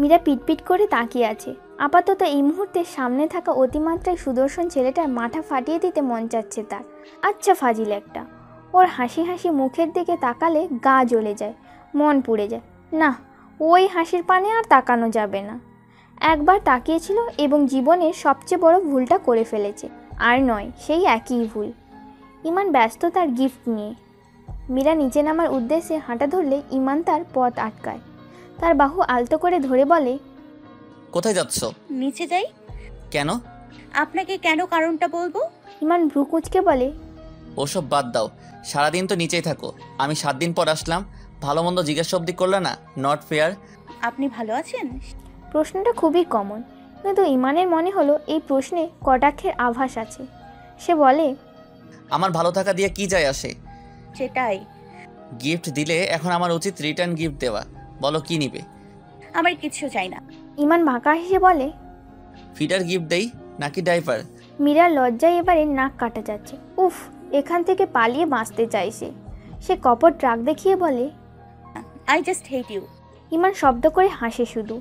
मीरा पिटपिट करे ताकिये आछे। आपातत এই মুহূর্তে সামনে থাকা অতিমাত্রায় সুদর্শন ছেলেটার মাথা ফাটিয়ে দিতে মন চাচ্ছে তার। আচ্ছা ফাজিল একটা। ওর হাসি হাসি মুখের দিকে তাকালে গা জ্বলে যায়, মন পুড়ে যায়। না, ওই হাসির পানে আর তাকানো যাবে না। একবার তাকিয়েছিল এবং জীবনের সবচেয়ে বড় ভুলটা করে ফেলেছে। আর নয় সেই একই ভুল। ইমান ব্যস্ত তার গিফট নিয়ে। মীরা নিচে নামার উদ্দেশ্যে হাঁটা ধরলে ইমান তার পথ আটকায়। তার বাহু আলতো করে ধরে বলে, কোথায় যাচ্ছ? নিচে যাই। কেন? আপনাকে কেন কারণটা বলবো। ইমান ভ্রুকুচকে বলে, ওসব বাদ দাও, সারাদিন তো নিচেই থাকো। আমি 7 দিন পর আসলাম, ভালো মন্দ জিজ্ঞাসা অবধি করলে না, নট ফেয়ার। আপনি ভালো আছেন? প্রশ্নটা খুবই কমন, কিন্তু ইমানের মনে হলো এই প্রশ্নে কটাক্ষের আভাস আছে। সে বলে, আমার ভালো থাকা দিয়ে কি যায় আসে? সেটাই। গিফট দিলে এখন আমার উচিত রিটার্ন গিফট দেওয়া। বলো কি নিবে? আমার কিছু চাই না। ইমান বাঁকা হেসে বলে, ফিটার গিফট দেই নাকি ডাইপার? মীরা লজ্জায় এবারে নাক কাটা যাচ্ছে। উফ, এখান থেকে পালিয়ে বাঁচতে চাইছে। সে কপট রাগ দেখিয়ে বলে, I just hate you. Iman শব্দ করে হাসে শুধু,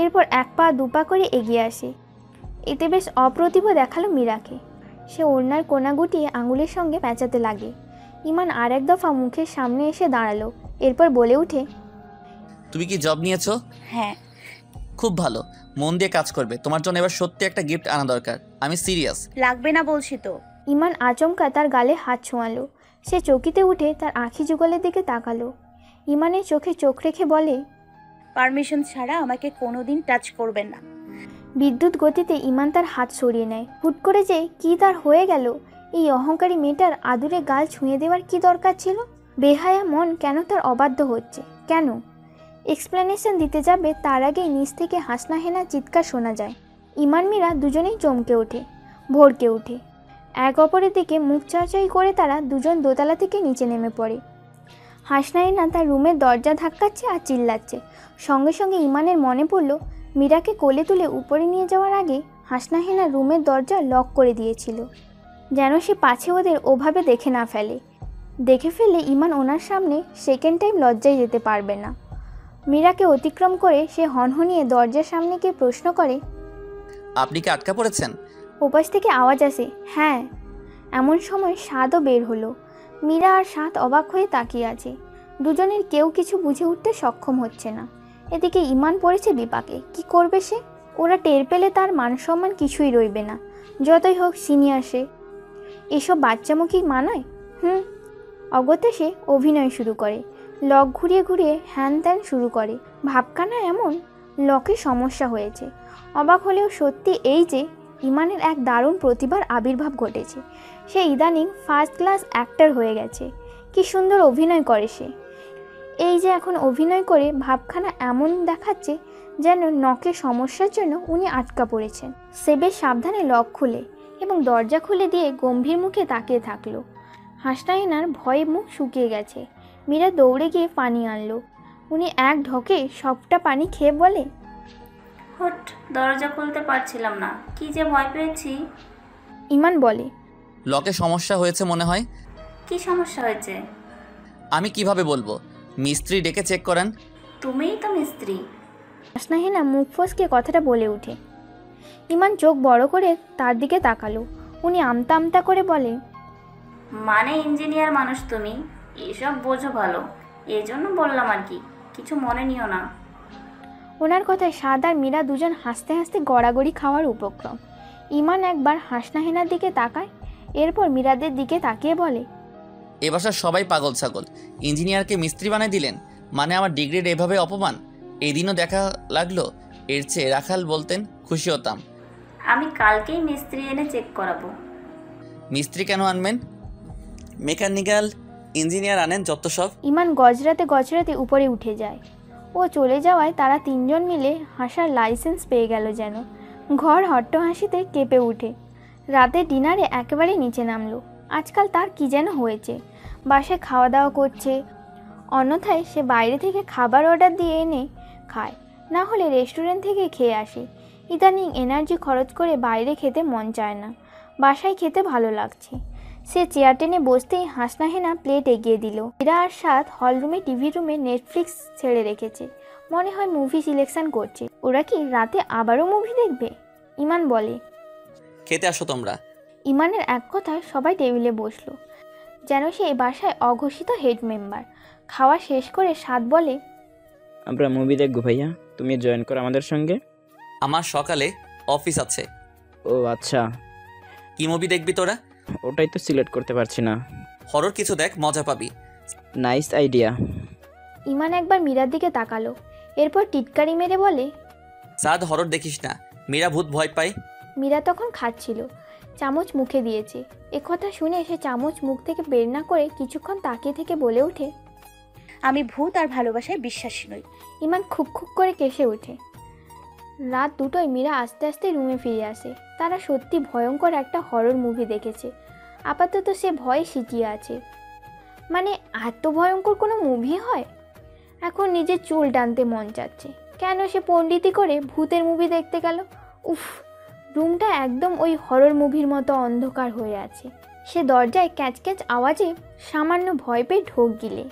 এরপর এক পা দুপা করে এগিয়ে আসে। এতে বেশ অপ্রতিভ দেখালো মীরাকে। সে ওড়নার কোনা গুটিয়ে আঙুলের সঙ্গে প্যাঁচাতে লাগে। ইমান আর এক দফা মুখের সামনে এসে দাঁড়ালো, এরপর বলে উঠে, তুমি কি জব নিয়েছো? হ্যাঁ। খুব ভালো, মন দিয়ে কাজ করবে। তোমার জন্য এবার সত্যি একটা গিফট আনা দরকার, আমি সিরিয়াস। লাগবে না বলছি তো। ইমান আচমকা তার গালে হাত ছোঁয়ালো। সে চকিতে উঠে তার আঁখি যুগলের দিকে তাকালো। ইমানের চোখে চোখ রেখে বলে, পারমিশন ছাড়া আমাকে কোনোদিন টাচ করবেন না। বিদ্যুৎ গতিতে ইমান তার হাত সরিয়ে নেয়। হুট করে যে কি তার হয়ে গেল। এই অহংকারী মেয়েটার আদুরে গাল ছুঁয়ে দেওয়ার কি দরকার ছিল? বেহায়া মন কেন তার অবাধ্য হচ্ছে? কেন? এক্সপ্লেনেশন দিতে যাবে তার আগেই নিচ থেকে হাসনা হেনা চিৎকার শোনা যায়। ইমান মীরা দুজনেই চমকে ওঠে, ভড়কে ওঠে। এক অপরের দিকে মুখ চাওয়াচাই করে তারা দুজন দোতলা থেকে নিচে নেমে পড়ে। হাসনা হেনা তার রুমের দরজা ধাক্কাচ্ছে আর চিল্লাচ্ছে। সঙ্গে সঙ্গে ইমানের মনে পড়ল, মীরাকে কোলে তুলে উপরে নিয়ে যাওয়ার আগে হাসনা হেনা রুমের দরজা লক করে দিয়েছিল, যেন সে পাছে ওদের ওভাবে দেখে না ফেলে। দেখে ফেলে ইমান ওনার সামনে সেকেন্ড টাইম লজ্জায় যেতে পারবে না। মীরাকে অতিক্রম করে সে হনহনিয়ে দরজার সামনে গিয়ে প্রশ্ন করে, আপনি কি আটকা পড়েছেন? ওপাশ থেকে আওয়াজ আসে, হ্যাঁ। এমন সময় সাদও বের হলো। মীরা আর সাদ অবাক হয়ে তাকিয়ে আছে। দুজনের কেউ কিছু বুঝে উঠতে সক্ষম হচ্ছে না। এদিকে ইমান পড়েছে বিপাকে। কি করবে সে? ওরা টের পেলে তার মান সম্মান কিছুই রইবে না, যতই হোক সিনিয়র সে। এসব বাচ্চামুখী মানায়? অগত্যা সে অভিনয় শুরু করে। লক ঘুরিয়ে ঘুরিয়ে হ্যান ত্যান শুরু করে। ভাবখানা এমন, লকে সমস্যা হয়েছে। অবাক হলেও সত্যি এই যে ইমানের এক দারুণ প্রতিভার আবির্ভাব ঘটেছে। সে ইদানিং ফার্স্ট ক্লাস অ্যাক্টর হয়ে গেছে। কি সুন্দর অভিনয় করে সে। এই যে এখন অভিনয় করে ভাবখানা এমন দেখাচ্ছে যেন নকে সমস্যার জন্য উনি আটকা পড়েছেন। সে বেশ সাবধানে লক খুলে এবং দরজা খুলে দিয়ে গম্ভীর মুখে তাকিয়ে থাকলো। হাসনাইনার ভয়ে মুখ শুকিয়ে গেছে। মীরা দৌড়ে গিয়ে পানি আনলো। উনি এক ঢোকে সবটা পানি খেয়ে বলে, হট, দরজা খুলতে পারছিলাম না, কি যে ভয় পেয়েছি। ইমান বলে, লকে সমস্যা হয়েছে মনে হয়। কি সমস্যা হয়েছে? আমি কিভাবে বলবো? মিস্ত্রি ডেকে চেক করান। তুমিই তো মিস্ত্রি। হাসনাহিনা মুখ ফসকে কথাটা বলে উঠে। ইমান চোখ বড় করে তার দিকে তাকালো। উনি আমতা আমতা করে বলে, মানে ইঞ্জিনিয়ার মানুষ তুমি, এসব বোঝো ভালো, এজন্য বললাম আর কি, কিছু মনে নিও না। ওনার কথায় সাদ আর মীরা দুজন হাসতে হাসতে গড়াগড়ি খাওয়ার উপক্রম। ইমান একবার হাসনাহেনার দিকে তাকায়, এরপর মীরাদের দিকে তাকিয়ে বলে, এ বাসার সবাই পাগল ছাগল, ইঞ্জিনিয়ারকে মিস্ত্রি বানিয়ে দিলেন। মানে আমার ডিগ্রির এভাবে অপমান? এদিনও দেখা লাগলো, এর চেয়ে রাখাল বলতেন, খুশি হতাম। আমি কালকেই মিস্ত্রি এনে চেক করাবো। মিস্ত্রি কেন আনবেন? মেকানিক্যাল ইঞ্জিনিয়ার আনেন যত সব। ইমান গজরাতে গজরাতে উপরে উঠে যায়। ও চলে যাওয়ায় তারা তিনজন মিলে হাসার লাইসেন্স পেয়ে গেল যেন। ঘর হট্ট হাসিতে কেঁপে উঠে। রাতে ডিনারে একেবারে নিচে নামলো। আজকাল তার কি যেন হয়েছে। বাসায় খাওয়া দাওয়া করছে, অন্যথায় সে বাইরে থেকে খাবার অর্ডার দিয়ে এনে খায়, না হলে রেস্টুরেন্ট থেকে খেয়ে আসে। ইদানিং এনার্জি খরচ করে বাইরে খেতে মন চায় না, বাসায় খেতে ভালো লাগছে। সে চেয়ার টেনে বসতেই হাসনা হেনা প্লেট এগিয়ে দিল। এরা আর সাথ হলরুমে টিভি রুমে নেটফ্লিক্স ছেড়ে রেখেছে। মনে হয় মুভি সিলেকশন করছে। ওরা কি রাতে আবারও মুভি দেখবে? ইমান বলে, খেতে আসো তোমরা। ইমানের এক কথায় সবাই টেবিলে বসলো, যেন সে এ বাসায় অঘোষিত হেড মেম্বার। খাওয়া শেষ করে সাদ বলে, আমরা মুভি দেখবো ভাইয়া, তুমি জয়েন করো আমাদের সঙ্গে। আমার সকালে অফিস আছে। ও আচ্ছা, কি মুভি দেখবি তোরা? ওটাই তো সিলেক্ট করতে পারছি না। হরর কিছু দেখ, মজা পাবি। Nice idea. ইমান একবার মীরার দিকে তাকালো, এরপর টিটকারি মেরে বলে, সাদ হরর দেখিস না, মীরা ভূত ভয় পায়। মীরা তখন খাচ্ছিল, চামচ মুখে দিয়েছে। এ কথা শুনে সে চামচ মুখ থেকে বের না করে কিছুক্ষণ তাকিয়ে থেকে বলে ওঠে, আমি ভূত আর ভালোবাসায় বিশ্বাসী নই। ইমান খুব খুব করে কেসে ওঠে। রাত দুটোয় মীরা আস্তে আস্তে রুমে ফিরে আসে। তারা সত্যি ভয়ঙ্কর একটা হরর মুভি দেখেছে। আপাতত সে ভয়ে সিটিয়ে আছে। মানে এত ভয়ঙ্কর কোনো মুভি হয়? এখন নিজের চুল টানতে মন চাচ্ছে। কেন সে পণ্ডিতি করে ভূতের মুভি দেখতে গেল? উফ, রুমটা একদম ওই হরর মুভির মতো অন্ধকার হয়ে আছে। সে দরজায় ক্যাচ ক্যাচ আওয়াজে সামান্য ভয় পেয়ে ঢোক গিলে।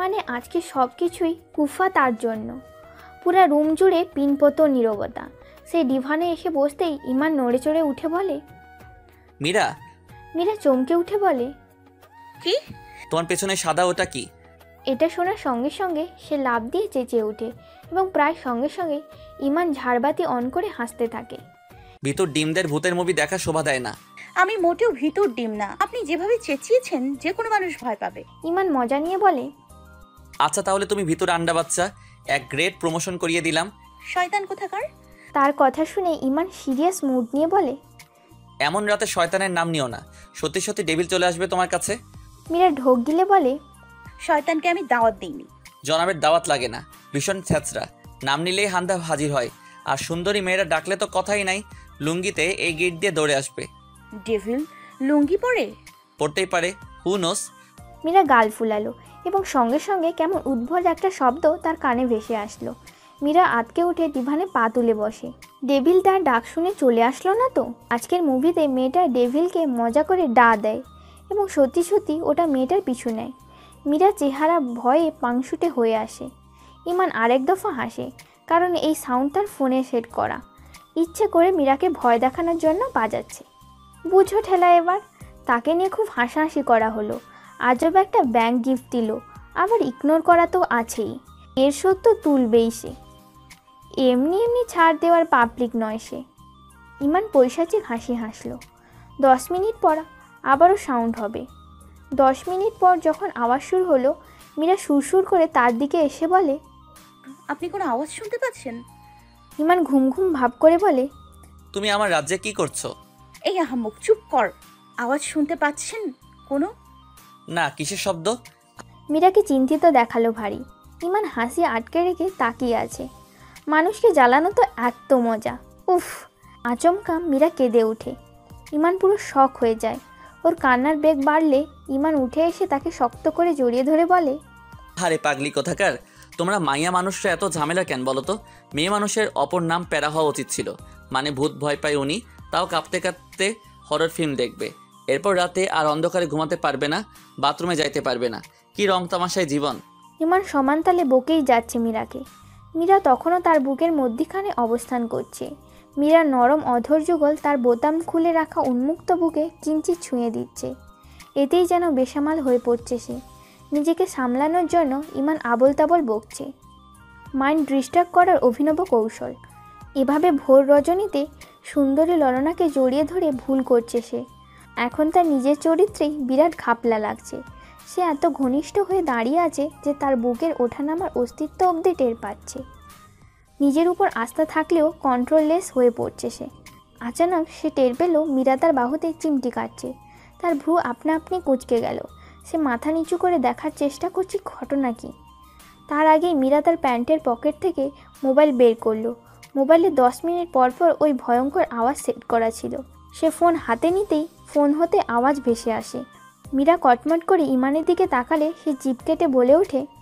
মানে আজকে সব কিছুই কুফা তার জন্য। পুরা রুম জুড়ে পিনপতো নীরবতা। সে ডিভানে এসে বসতেই ইমান নড়ে চড়ে উঠে বলে, মীরা। মীরা চমকে উঠে বলে, কি? তোমার পেছনে সাদা ওটা কি? এটা শোনার সঙ্গে সঙ্গে সে লাফ দিয়ে চেঁচিয়ে ওঠে এবং প্রায় সঙ্গে সঙ্গে ইমান ঝাড়বাতি অন করে হাসতে থাকে। ভিতর ডিমদের ভূতের মুভি দেখা শোভা দেয় না। আমি মোটেও ভিতর ডিম না, আপনি যেভাবে চেঁচিয়েছেন যে কোনো মানুষ ভয় পাবে। ইমান মজা নিয়ে বলে, আচ্ছা তাহলে তুমি ভিতর আন্ডা বাচ্চা, এক গ্রেড প্রমোশন করিয়ে দিলাম। শয়তান কোথাকার! তার কথা শুনে ইমান সিরিয়াস মুড নিয়ে বলে, এমন রাতে শয়তানের নাম নিও না, সত্যি সত্যি ডেভিল চলে আসবে তোমার কাছে। মীরা ঢোক গিলে বলে, শয়তানকে আমি দাওয়াত দিইনি। জনাবের দাওয়াত লাগে না, ভীষণ ছ্যাচরা, নাম নিলেই হান্দা হাজির হয়। আর সুন্দরী মেয়েরা ডাকলে তো কথাই নাই, লুঙ্গিতে এই গেট দিয়ে দৌড়ে আসবে। ডেভিল লুঙ্গি পরে? পড়তেই পারে, হু নোস। মীরা গাল ফুলালো এবং সঙ্গে সঙ্গে কেমন উদ্ভট একটা শব্দ তার কানে ভেসে আসলো। মীরা আতকে উঠে ডিভানে পা তুলে বসে। ডেভিল তার ডাক শুনে চলে আসলো না তো? আজকের মুভিতে মেয়েটা ডেভিলকে মজা করে ডা দেয় এবং সত্যি সত্যি ওটা মেয়েটার পিছু নেয়। মীরা চেহারা ভয়ে পাংশুটে হয়ে আসে। ইমান আরেক দফা হাসে, কারণ এই সাউন্ড তার ফোনে সেট করা। ইচ্ছে করে মীরাকে ভয় দেখানোর জন্য বাজাচ্ছে। বুঝো ঠেলা এবার। তাকে নিয়ে খুব হাসাহাসি করা হলো। আজব একটা ব্যাংক গিফট দিল, আবার ইগনোর করা তো আছেই, এর শোধ তো তুলবেই। সে এমনি এমনি ছাড় দেওয়ার পাবলিক নয় সে। ইমান পৈশাচিক হাসি হাসলো। 10 মিনিট পর আবারও সাউন্ড হবে। 10 মিনিট পর যখন আওয়াজ শুরু হলো, মীরা সুরসুর করে তার দিকে এসে বলে, আপনি কোনো আওয়াজ শুনতে পাচ্ছেন? ইমান ঘুম ঘুম ভাব করে বলে, তুমি আমার রাজ্যে কি করছো? এই আহাম্মক, চুপ কর। আওয়াজ শুনতে পাচ্ছেন? কোনো না। কিসের শব্দ? মীরাকে চিন্তিত দেখালো ভারী। ইমান হাসি আটকে রেখে তাকিয়ে আছে। মানুষকে জ্বালানো তো এত মজা। উফ! আচমকা মীরা কেঁদে ওঠে। ইমান পুরো শক হয়ে যায়। ওর কান্নার বেগ বাড়লে ইমান উঠে এসে তাকে শক্ত করে জড়িয়ে ধরে বলে, আরে পাগলি কোথাকার, তোমরা মাইয়া মানুষরা এত ঝামেলা কেন বলো তো? মেয়ে মানুষের অপর নাম প্যারা হওয়া উচিত ছিল। মানে ভূত ভয় পায় উনি, তাও কাঁপতে কাঁপতে হরর ফিল্ম দেখবে। এরপর রাতে আর অন্ধকারে ঘুমাতে পারবে না, বাথরুমে যাইতে পারবে না। কি রং তামাশায় জীবন! ইমান সমান তালে বকেই যাচ্ছে মীরাকে। মীরা তখনও তার বুকের মধ্যিখানে অবস্থান করছে। মীরা নরম অধর যুগল তার বোতাম খুলে রাখা উন্মুক্ত বুকে কিঞ্চিৎ ছুঁয়ে দিচ্ছে। এতেই যেন বেসামাল হয়ে পড়ছে সে। নিজেকে সামলানোর জন্য ইমান আবল তাবল বকছে। মাইন্ড ডিস্টার্ব করার অভিনব কৌশল। এভাবে ভোর রজনীতে সুন্দরী ললনাকে জড়িয়ে ধরে ভুল করছে সে। এখন তার নিজের চরিত্রেই বিরাট ঘাপলা লাগছে। সে এত ঘনিষ্ঠ হয়ে দাঁড়িয়ে আছে যে তার বুকের ওঠানামার অস্তিত্ব অবধি টের পাচ্ছে। নিজের উপর আস্থা থাকলেও কন্ট্রোললেস হয়ে পড়ছে সে। আচানক সে টের পেল মীরা তার বাহুতে চিমটি কাটছে। তার ভ্রু আপনা আপনি কুঁচকে গেল। সে মাথা নিচু করে দেখার চেষ্টা করছে ঘটনা কি। তার আগেই মীরা তার প্যান্টের পকেট থেকে মোবাইল বের করলো। মোবাইলে 10 মিনিট পরপর ওই ভয়ঙ্কর আওয়াজ সেট করা ছিল। সে ফোন হাতে নিতেই ফোন হতে আওয়াজ ভেসে আসে। মীরা কটমট করে ইমানের দিকে তাকালে সে জিভ কেটে বলে ওঠে,